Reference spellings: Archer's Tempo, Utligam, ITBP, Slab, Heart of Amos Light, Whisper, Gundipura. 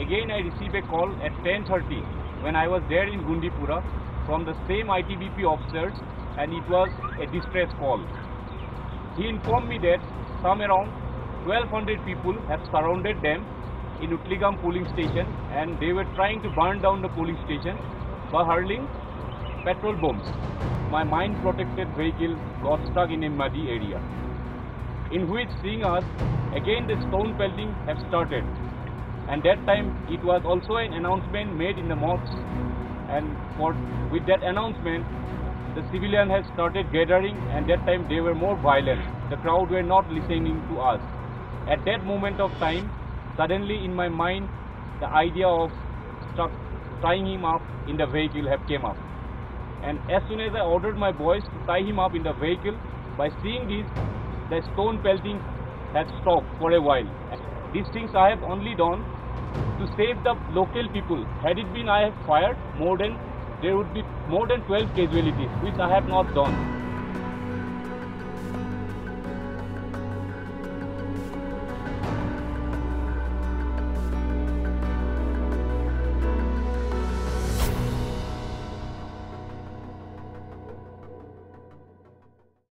Again, I received a call at 10:30 when I was there in Gundipura from the same ITBP officers, and it was a distress call. He informed me that some around 1200 people have surrounded them in Utligam polling station, and they were trying to burn down the polling station by hurling petrol bombs. My mine-protected vehicle got stuck in a muddy area, in which, seeing us, again the stone pelting have started. And that time it was also an announcement made in the mosques, and with that announcement the civilian has started gathering, and that time they were more violent. The crowd were not listening to us. At that moment of time, suddenly in my mind the idea of tying him up in the vehicle have came up, and as soon as I ordered my boys to tie him up in the vehicle, by seeing this, the stone pelting has stopped for a while. These things I have only done to save the local people. Had it been I have fired, there would be more than 12 casualties, which I have not done.